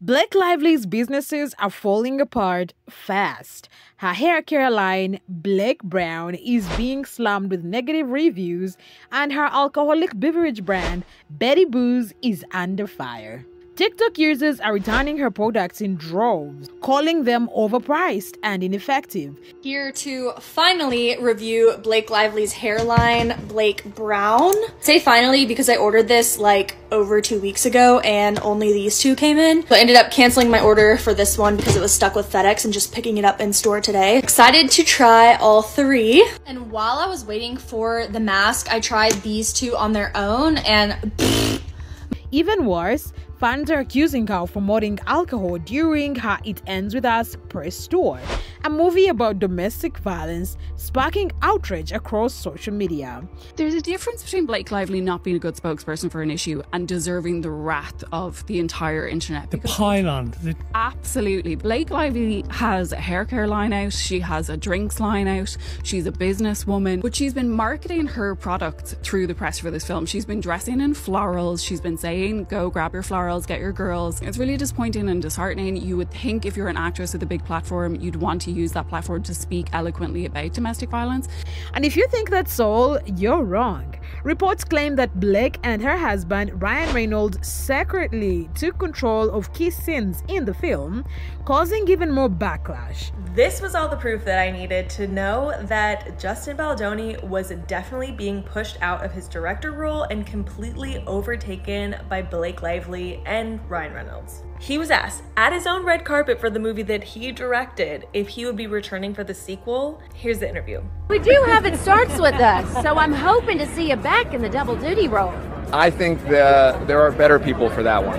Blake Lively's businesses are falling apart fast. Her hair care line, Blake Brown, is being slammed with negative reviews, and her alcoholic beverage brand, Betty Booze, is under fire. TikTok users are returning her products in droves, calling them overpriced and ineffective. Here to finally review Blake Lively's hairline, Blake Brown. Say finally because I ordered this like over 2 weeks ago and only these two came in. So I ended up canceling my order for this one because it was stuck with FedEx and just picking it up in store today. Excited to try all three. And while I was waiting for the mask, I tried these two on their own and even worse, fans are accusing her of promoting alcohol during her It Ends With Us press tour, a movie about domestic violence, sparking outrage across social media. There's a difference between Blake Lively not being a good spokesperson for an issue and deserving the wrath of the entire internet. The pylon. Absolutely. Blake Lively has a hair care line out, she has a drinks line out, she's a businesswoman, but she's been marketing her product through the press for this film. She's been dressing in florals, she's been saying, go grab your florals, get your girls. It's really disappointing and disheartening. You would think if you're an actress with a big platform, you'd want to use that platform to speak eloquently about domestic violence. And if you think that's all, you're wrong. Reports claim that Blake and her husband, Ryan Reynolds, secretly took control of key scenes in the film, causing even more backlash. This was all the proof that I needed to know that Justin Baldoni was definitely being pushed out of his director role and completely overtaken by Blake Lively and Ryan Reynolds. He was asked at his own red carpet for the movie that he directed if he would be returning for the sequel. Here's the interview. We do have It Starts With Us, so I'm hoping to see you back in the double duty role. I think there are better people for that one.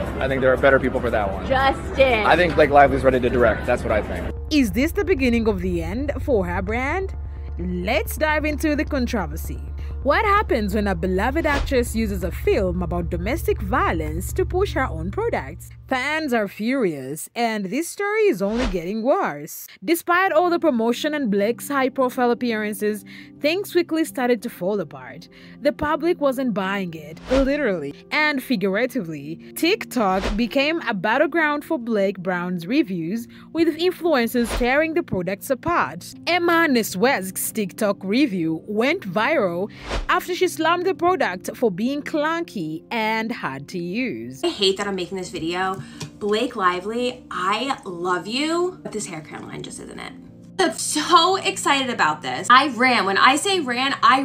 Justin. I think Blake Lively's ready to direct. That's what I think. Is this the beginning of the end for her brand? Let's dive into the controversy. What happens when a beloved actress uses a film about domestic violence to push her own products? Fans are furious, and this story is only getting worse. Despite all the promotion and Blake's high-profile appearances, things quickly started to fall apart. The public wasn't buying it, literally and figuratively. TikTok became a battleground for Blake Brown's reviews, with influencers tearing the products apart. Emma Neswesk's TikTok review went viral after she slammed the product for being clunky and hard to use. I hate that I'm making this video. Blake Lively, I love you, but this hair care line just isn't it. I'm so excited about this. I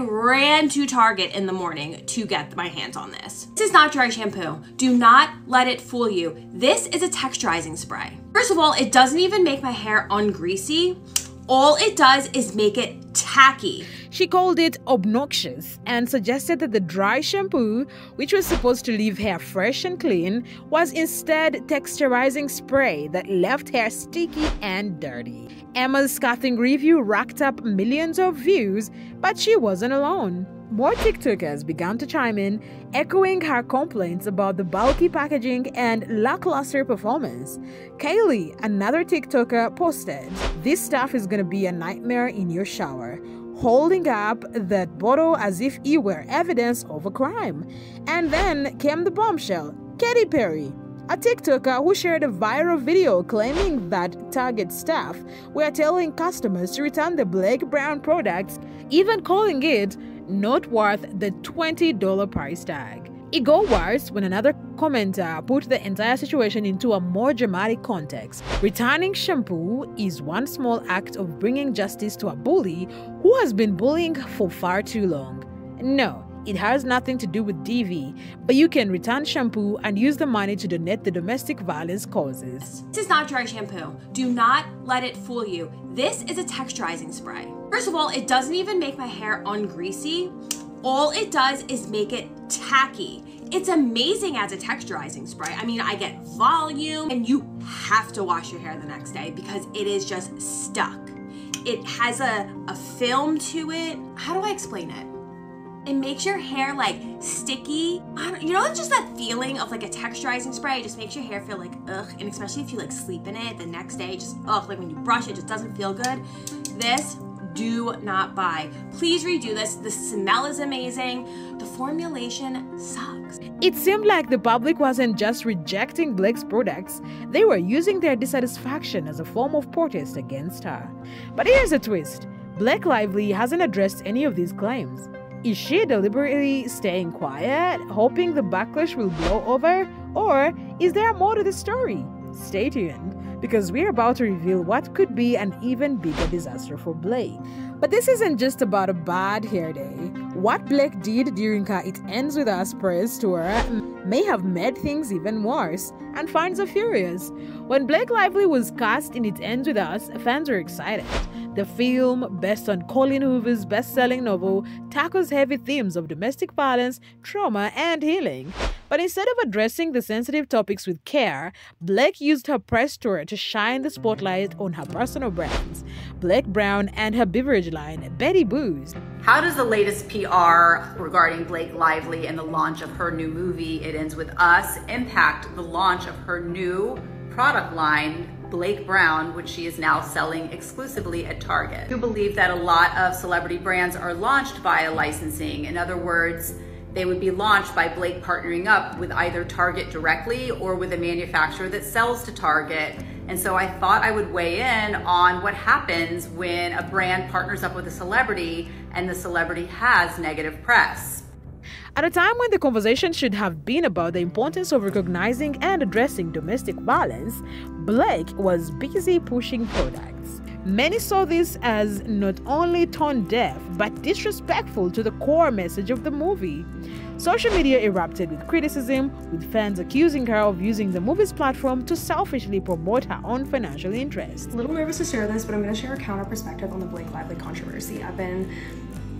ran to Target in the morning to get my hands on this. This is not dry shampoo. Do not let it fool you. This is a texturizing spray. First of all, it doesn't even make my hair ungreasy. All it does is make it tacky. She called it obnoxious and suggested that the dry shampoo, which was supposed to leave hair fresh and clean, was instead texturizing spray that left hair sticky and dirty. Emma's scathing review racked up millions of views, but she wasn't alone. More TikTokers began to chime in, echoing her complaints about the bulky packaging and lackluster performance. Kaylee, another TikToker, posted, "This stuff is gonna be a nightmare in your shower," holding up that bottle as if it were evidence of a crime. And then came the bombshell, Katy Perry, a TikToker who shared a viral video claiming that Target staff were telling customers to return the Blake Brown products, even calling it not worth the $20 price tag. It got worse when another commenter put the entire situation into a more dramatic context. Returning shampoo is one small act of bringing justice to a bully who has been bullying for far too long. No, it has nothing to do with DV, but you can return shampoo and use the money to donate the domestic violence causes. This is not dry shampoo. Do not let it fool you. This is a texturizing spray. First of all, it doesn't even make my hair ungreasy. All it does is make it tacky. It's amazing as a texturizing spray. I mean, I get volume, and you have to wash your hair the next day because it is just stuck. It has a film to it. How do I explain it? It makes your hair like sticky. You know, it's just that feeling of like a texturizing spray. It just makes your hair feel like ugh, and especially if you like sleep in it the next day, just ugh, like when you brush it just doesn't feel good. This, do not buy. Please redo this. The smell is amazing. The formulation sucks. It seemed like the public wasn't just rejecting Blake's products, they were using their dissatisfaction as a form of protest against her. But here's a twist, Blake Lively hasn't addressed any of these claims. Is she deliberately staying quiet, hoping the backlash will blow over, or is there more to the story? Stay tuned, because we're about to reveal what could be an even bigger disaster for Blake. But this isn't just about a bad hair day. What Blake did during her It Ends With Us press tour may have made things even worse, and fans are furious. When Blake Lively was cast in It Ends With Us, fans were excited. The film, based on Colleen Hoover's best-selling novel, tackles heavy themes of domestic violence, trauma, and healing. But instead of addressing the sensitive topics with care, Blake used her press tour to shine the spotlight on her personal brands, Blake Brown and her beverage line, Betty Booze. How does the latest PR regarding Blake Lively and the launch of her new movie, It Ends With Us, impact the launch of her new product line, Blake Brown, which she is now selling exclusively at Target? I believe that a lot of celebrity brands are launched via licensing. In other words, they would be launched by Blake partnering up with either Target directly or with a manufacturer that sells to Target. And so I thought I would weigh in on what happens when a brand partners up with a celebrity and the celebrity has negative press. At a time when the conversation should have been about the importance of recognizing and addressing domestic violence, Blake was busy pushing products. Many saw this as not only tone deaf, but disrespectful to the core message of the movie. Social media erupted with criticism, with fans accusing her of using the movie's platform to selfishly promote her own financial interests. A little nervous to share this, but I'm going to share a counter perspective on the Blake Lively controversy. I've been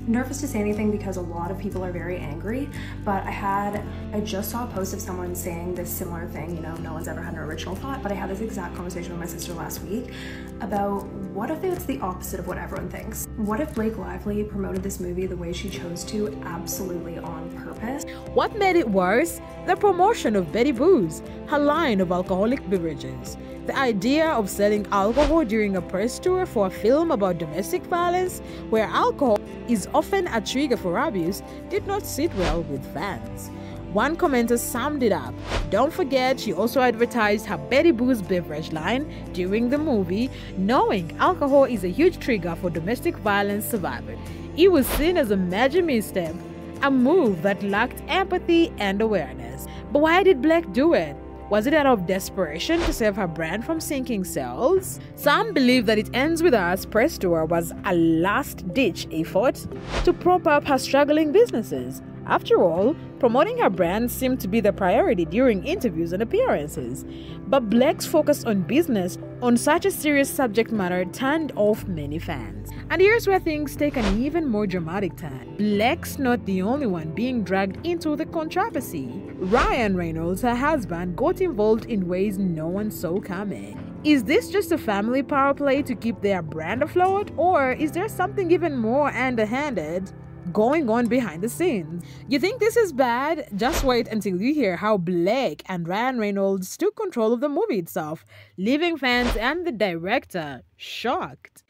nervous to say anything because a lot of people are very angry, but I just saw a post of someone saying this similar thing, you know, no one's ever had an original thought, but I had this exact conversation with my sister last week about what if it's the opposite of what everyone thinks? What if Blake Lively promoted this movie the way she chose to, absolutely on purpose? What made it worse? The promotion of Betty Booze, her line of alcoholic beverages. The idea of selling alcohol during a press tour for a film about domestic violence, where alcohol is often a trigger for abuse, did not sit well with fans. One commenter summed it up. Don't forget, she also advertised her Betty Booze beverage line during the movie, knowing alcohol is a huge trigger for domestic violence survivors. It was seen as a major misstep, a move that lacked empathy and awareness. But why did Blake do it? Was it out of desperation to save her brand from sinking sales? Some believe that It Ends With Us press tour was a last-ditch effort to prop up her struggling businesses. After all, promoting her brand seemed to be the priority during interviews and appearances. But Blake's focus on business on such a serious subject matter turned off many fans. And here's where things take an even more dramatic turn. Blake's not the only one being dragged into the controversy. Ryan Reynolds, her husband, got involved in ways no one saw coming. Is this just a family power play to keep their brand afloat, or is there something even more underhanded going on behind the scenes? You think this is bad? Just wait until you hear how Blake and Ryan Reynolds took control of the movie itself, leaving fans and the director shocked.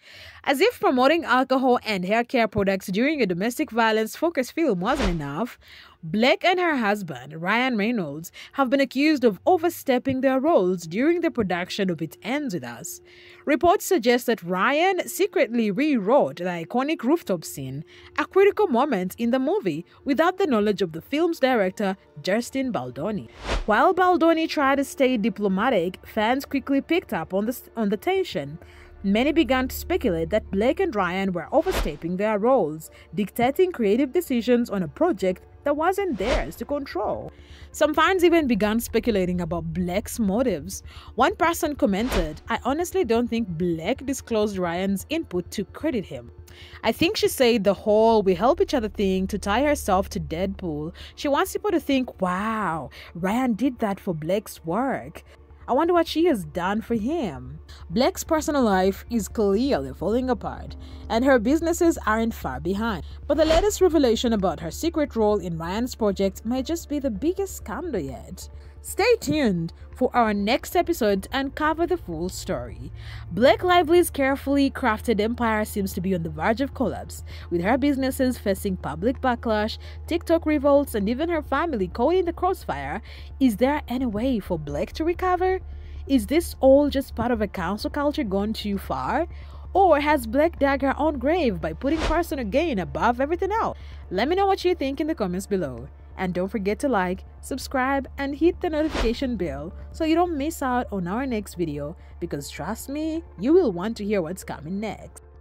As if promoting alcohol and hair care products during a domestic violence-focused film wasn't enough, Blake and her husband, Ryan Reynolds, have been accused of overstepping their roles during the production of It Ends With Us. Reports suggest that Ryan secretly rewrote the iconic rooftop scene, a critical moment in the movie, without the knowledge of the film's director, Justin Baldoni. While Baldoni tried to stay diplomatic, fans quickly picked up on the tension. Many began to speculate that Blake and Ryan were overstepping their roles, dictating creative decisions on a project that wasn't theirs to control. Some fans even began speculating about Blake's motives. One person commented, "I honestly don't think Blake disclosed Ryan's input to credit him. I think she said the whole 'we help each other' thing to tie herself to Deadpool. She wants people to think, wow, Ryan did that for Blake's work. I wonder what she has done for him." Blake's personal life is clearly falling apart, and her businesses aren't far behind. But the latest revelation about her secret role in Ryan's project may just be the biggest scandal yet. Stay tuned for our next episode to uncover the full story. Blake Lively's carefully crafted empire seems to be on the verge of collapse, with her businesses facing public backlash, TikTok revolts, and even her family caught in the crossfire. Is there any way for Blake to recover? Is this all just part of a council culture gone too far? Or has Blake dug her own grave by putting personal gain above everything else? Let me know what you think in the comments below. And don't forget to like, subscribe, and hit the notification bell so you don't miss out on our next video, because trust me, you will want to hear what's coming next.